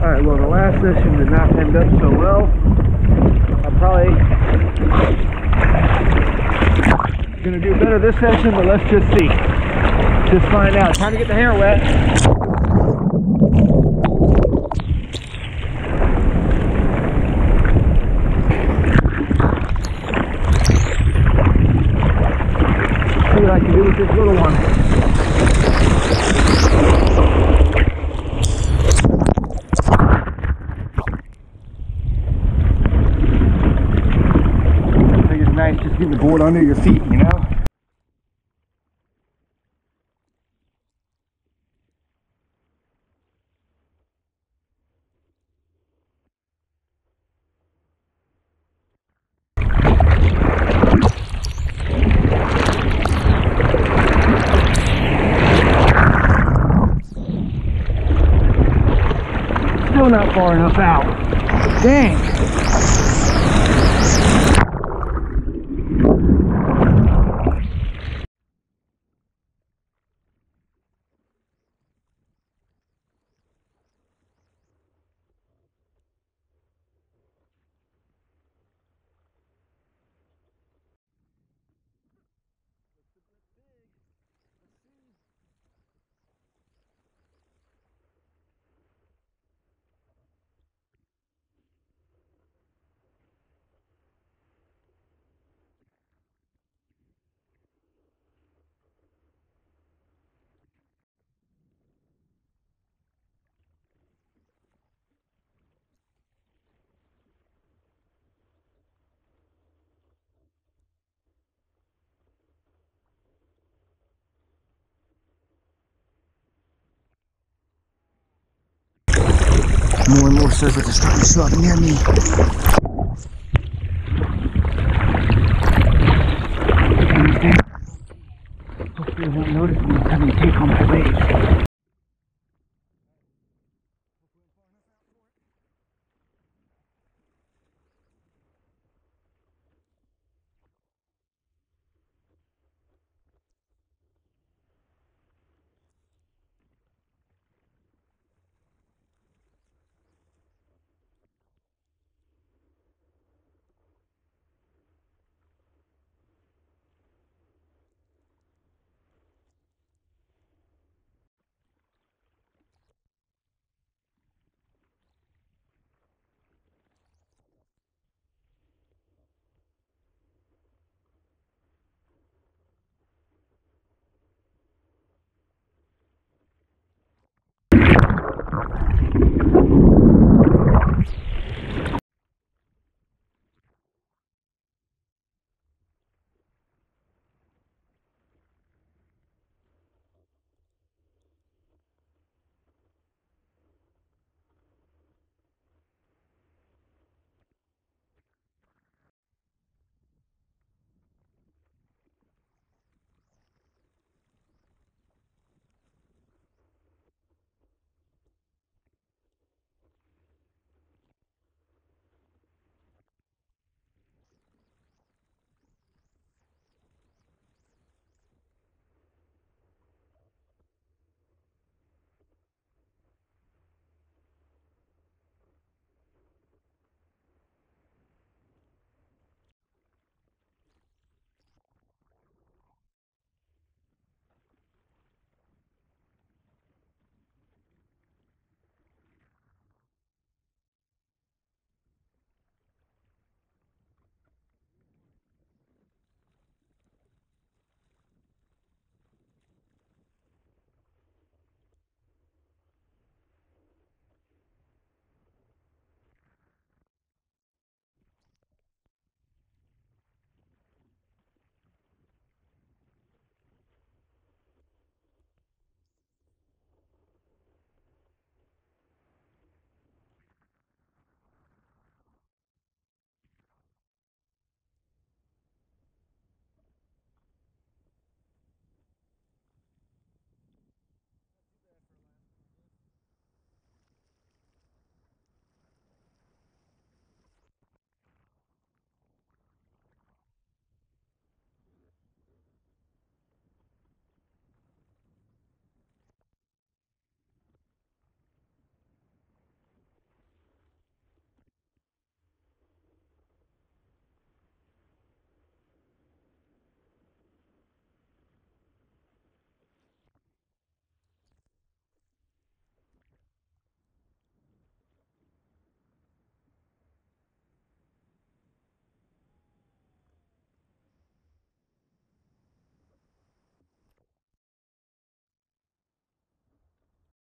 Alright, well, the last session did not end up so well. I'm probably going to do better this session, but let's just see. Just find out. Time to get the hair wet. See what I can do with this little one. Just getting the board under your feet, you know? Still not far enough out. Dang! More and more surface is trying to show up near me. Hopefully I won't notice me having to take on my weight.